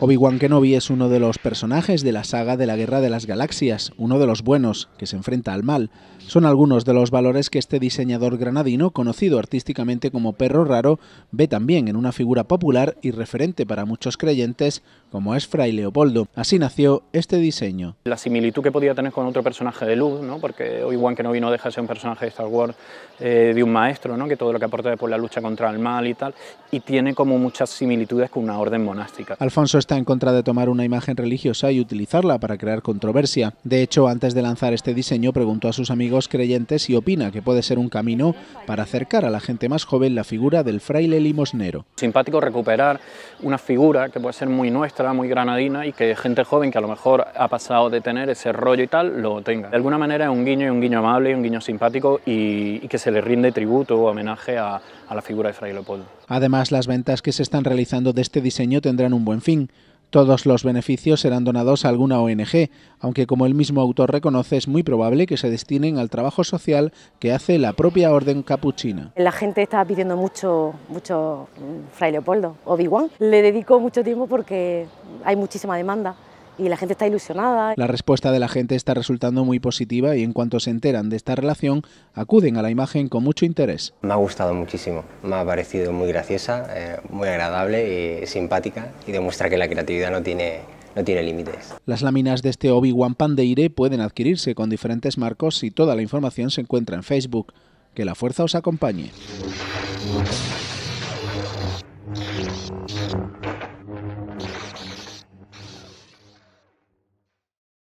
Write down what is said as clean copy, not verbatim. Obi-Wan Kenobi es uno de los personajes de la saga de la Guerra de las Galaxias, uno de los buenos, que se enfrenta al mal. Son algunos de los valores que este diseñador granadino, conocido artísticamente como Perro Raro, ve también en una figura popular y referente para muchos creyentes, como es Fray Leopoldo. Así nació este diseño. La similitud que podía tener con otro personaje de luz, ¿no? Porque Obi-Wan Kenobi no deja de ser un personaje de Star Wars, de un maestro, ¿no? Que todo lo que aporta es por la lucha contra el mal y tal, y tiene como muchas similitudes con una orden monástica. Alfonso está en contra de tomar una imagen religiosa y utilizarla para crear controversia. De hecho, antes de lanzar este diseño, preguntó a sus amigos creyentes y opina que puede ser un camino para acercar a la gente más joven la figura del fraile limosnero. Simpático recuperar una figura que puede ser muy nuestra, muy granadina, y que gente joven que a lo mejor ha pasado de tener ese rollo y tal, lo tenga. De alguna manera es un guiño amable, un guiño simpático y que se le rinde tributo o homenaje a la figura de Fray Leopoldo. Además, las ventas que se están realizando de este diseño tendrán un buen fin. Todos los beneficios serán donados a alguna ONG, aunque como el mismo autor reconoce, es muy probable que se destinen al trabajo social que hace la propia orden capuchina. La gente está pidiendo mucho Fray Leopoldo, Obi-Wan. Le dedico mucho tiempo porque hay muchísima demanda y la gente está ilusionada. La respuesta de la gente está resultando muy positiva y en cuanto se enteran de esta relación, acuden a la imagen con mucho interés. Me ha gustado muchísimo, me ha parecido muy graciosa, muy agradable y simpática, y demuestra que la creatividad no tiene límites. Las láminas de este Obi-Wan Pandeire pueden adquirirse con diferentes marcos y toda la información se encuentra en Facebook. Que la fuerza os acompañe.